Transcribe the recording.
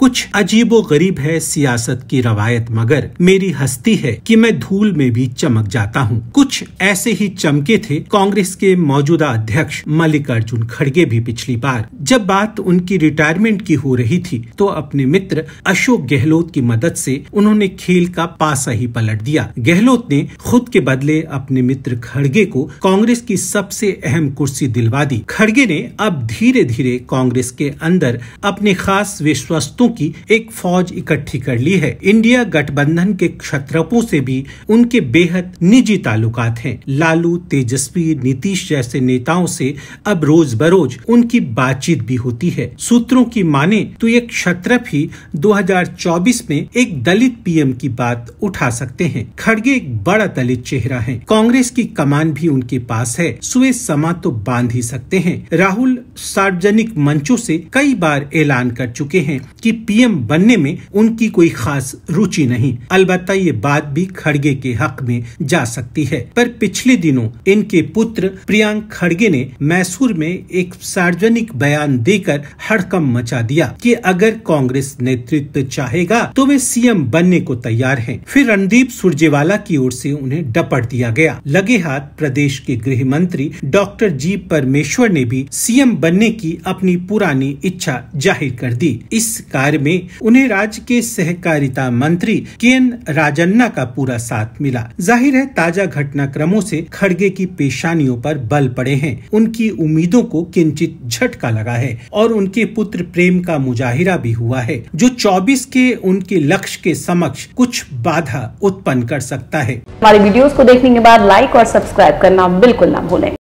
कुछ अजीबोगरीब है सियासत की रवायत, मगर मेरी हस्ती है कि मैं धूल में भी चमक जाता हूँ। कुछ ऐसे ही चमके थे कांग्रेस के मौजूदा अध्यक्ष मल्लिकार्जुन खड़गे भी पिछली बार। जब बात उनकी रिटायरमेंट की हो रही थी तो अपने मित्र अशोक गहलोत की मदद से उन्होंने खेल का पासा ही पलट दिया। गहलोत ने खुद के बदले अपने मित्र खड़गे को कांग्रेस की सबसे अहम कुर्सी दिलवा दी। खड़गे ने अब धीरे धीरे कांग्रेस के अंदर अपने खास विश्वस्तों की एक फौज इकट्ठी कर ली है। इंडिया गठबंधन के क्षत्रपों से भी उनके बेहद निजी ताल्लुकात हैं। लालू, तेजस्वी, नीतीश जैसे नेताओं से अब रोज बरोज उनकी बातचीत भी होती है। सूत्रों की माने तो ये क्षत्रप ही 2024 में एक दलित पीएम की बात उठा सकते हैं। खड़गे एक बड़ा दलित चेहरा है, कांग्रेस की कमान भी उनके पास है, सुए समा तो बांध ही सकते हैं। राहुल सार्वजनिक मंचों से कई बार ऐलान कर चुके हैं कि पीएम बनने में उनकी कोई खास रुचि नहीं। अलबत्ता ये बात भी खड़गे के हक में जा सकती है। पर पिछले दिनों इनके पुत्र प्रियांक खड़गे ने मैसूर में एक सार्वजनिक बयान देकर हड़कंप मचा दिया कि अगर कांग्रेस नेतृत्व चाहेगा तो वे सीएम बनने को तैयार हैं। फिर रणदीप सुरजेवाला की ओर से उन्हें डपट दिया गया। लगे हाथ प्रदेश के गृह मंत्री डॉक्टर जी परमेश्वर ने भी सीएम बनने की अपनी पुरानी इच्छा जाहिर कर दी। इस कार्य में उन्हें राज्य के सहकारिता मंत्री के एन राजन्ना का पूरा साथ मिला। जाहिर है ताजा घटनाक्रमों से खड़गे की पेशानियों पर बल पड़े हैं, उनकी उम्मीदों को किंचित झटका लगा है और उनके पुत्र प्रेम का मुजाहिरा भी हुआ है, जो 24 के उनके लक्ष्य के समक्ष कुछ बाधा उत्पन्न कर सकता है। हमारे वीडियोस को देखने के बाद लाइक और सब्सक्राइब करना बिल्कुल ना भूलें।